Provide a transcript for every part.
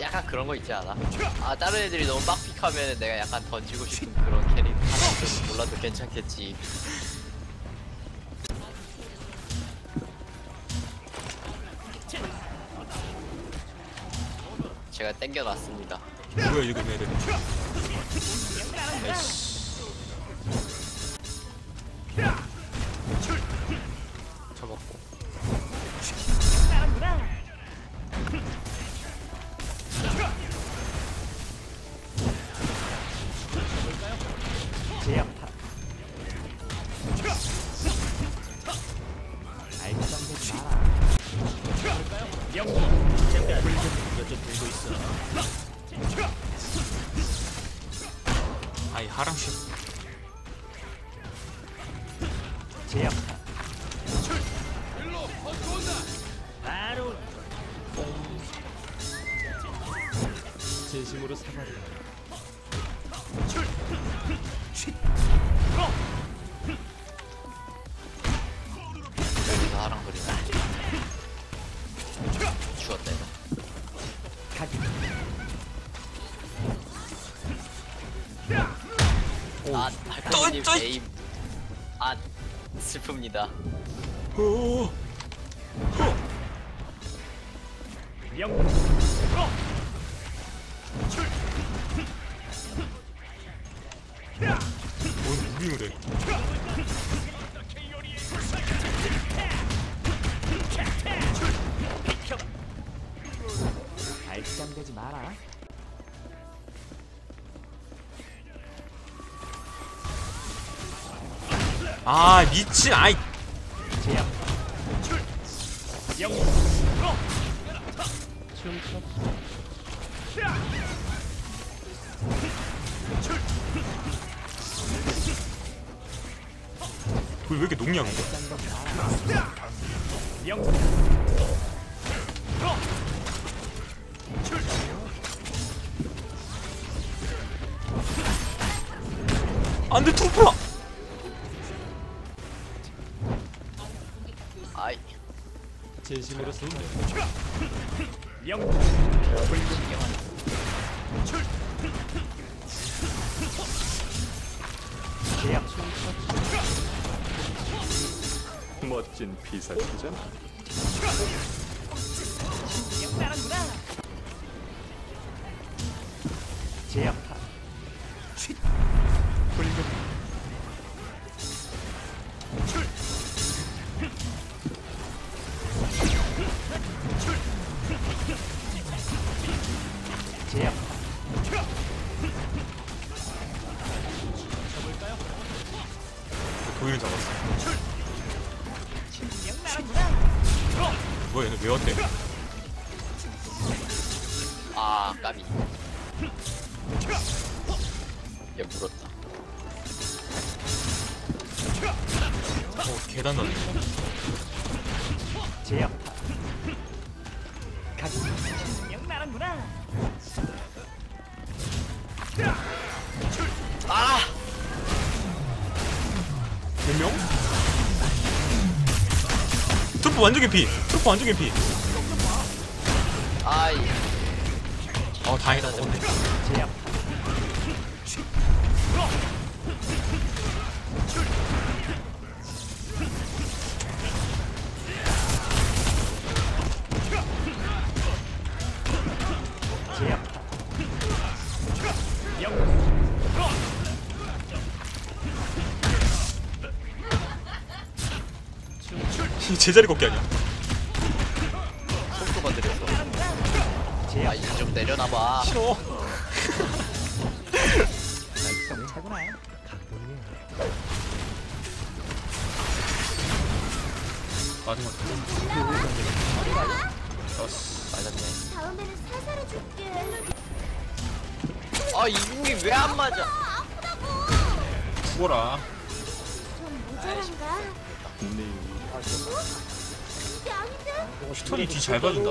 약간 그런 거 있지 않아? 아, 다른 애들이 너무 빡픽하면 내가 약간 던지고 싶은 그런 캐릭터 하나 몰라도 괜찮겠지. 제가 땡겨놨습니다. 뭐야 이거 내려. 아이씨. 잡았고. 제압파. 알겠지. 영웅. 제가 불좀 들고 있어. 아이 하랑씨. 제압파. 일로 건너온다. 바로. 진심으로 사과를. 나랑 그리나 죽었다 이거. 아, 발칸님 에임. 아, 슬픕니다. 오. 무빙을 해. 발상되지 마라. 아 미친 아이. 제압. 영웅. 왜 이렇게 녹냐 근데? 안돼 투파! 아이 진심으로 쓰네. 멋진 피사치잖아. 제압파. 불금. 제압파. 잡을까요? 도일 잡았어. 뭐 얘는 왜 왔대? 아 까비. 얘 물었다. 어 계단 났네. 제압. 가지. 영나란구나. 아. 분명? 트로프 완전 개피! 트로프 완전 개피! 아이. 어, 다행이다. 먹었네. 제자리 걷기 아니야. 속도 건드렸어. 아 이제 좀 내려놔봐. 싫어. 마지막. 맞았네. 다음에는 사사로 줄게. 아 이게 왜 안 맞아? 죽어라. 좀 슈턴이 뒤 잘 봐준다.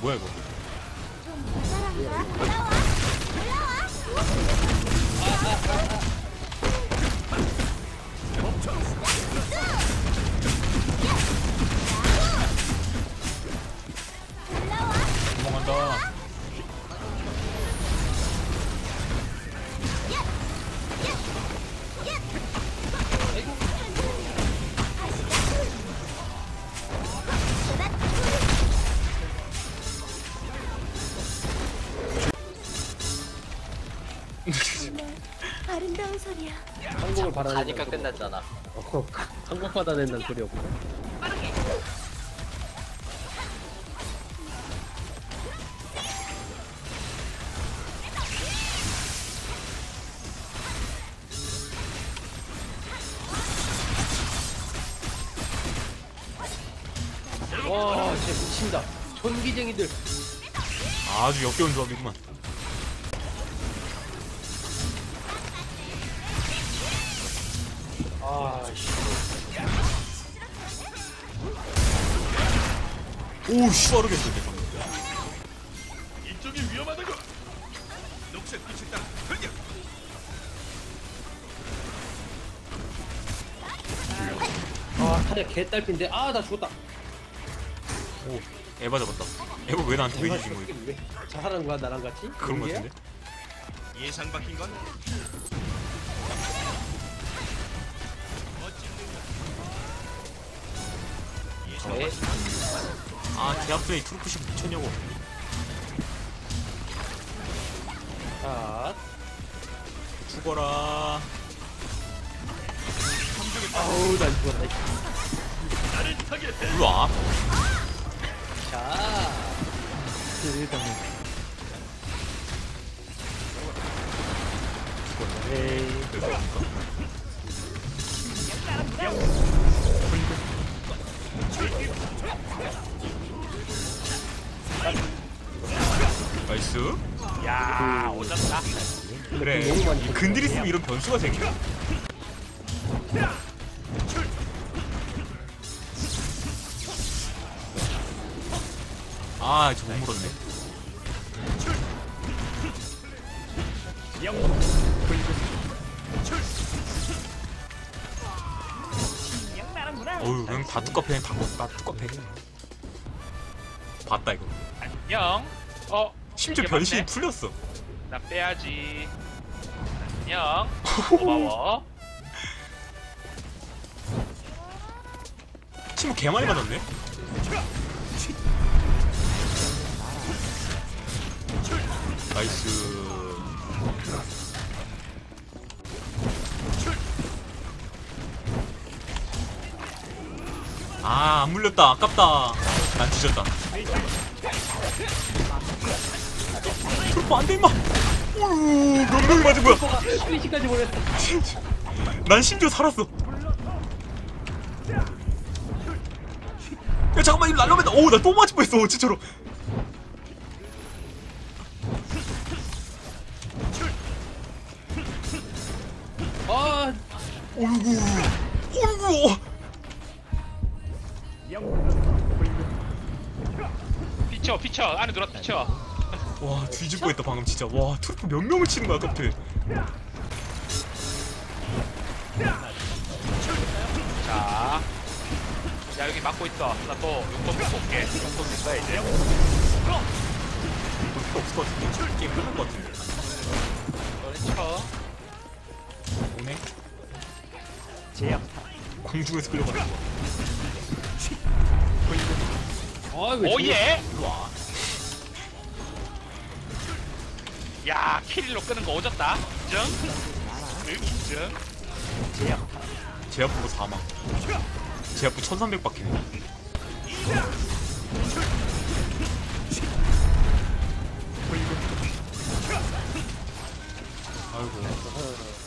뭐야 이거? 도망간다. 아름다운 소리야. 성공을 바라는 거니까 끝났잖아. 성공 받아낸다는 소리였고. 빠르게. 와, 진짜 미친다. 전기쟁이들. 아주 역겨운 조합이구만. 오우씨 빠르겠어. 이쪽이 위험하다고. 녹색 빛이 딱 흘려. 아 타자 개딸핀데. 아 나 죽었다. 오 에바 잡았다. 에바 왜 나한테 왜 주신 거야? 잘하는 거야 나랑 같이? 그런 거 같은데? 예상 바뀐 건? 네. 아, 대학교에 트루프식 미쳤냐고. 아, 죽어라. 아우, 난 죽었다. 일로 와. 자, 일단. 에이, 그러니까. 나이스. 야, 오졌다. 그래. 근딜 있으면 이런 변수가 생겨. 아, 저 못 물었네. 어휴, 그냥 다 뚜껑패, 다 뚜껑패. 봤다 이거. 안녕. 어, 심지어 변신이 풀렸어. 나 빼야지. 안녕. 고마워. 친구 개 많이 받았네. 나이스. 아, 안 물렸다. 아깝다. 난 뒤졌다. 트루퍼 안돼 임마. 오우 명령이 맞은 거야. 난 심지어 살았어. 야 잠깐만 이거 날라오면. 오우 나 또 맞을 뻔했어 진짜로. 아, 오이구 오이구. 피쳐 피쳐 안에 들어와 피쳐. 와 뒤집고 있다 방금 진짜. 와 트루프 몇 명을 치는 거야 카페. 자, 야 여기 막고 있다. 나 또 용돈 못 볼게. 용돈 된다 이제. 용돈 필요 없을 것 같은데. 게임 끝난 것 같은데. 쳐. 오네. 제압. 공중에서 끌려가는 거. 오예. 야 킬로 끄는 거 오졌다. 인정. 인정. 제압. 제압부로 사망. 제압부 1300바퀴네. 아이고.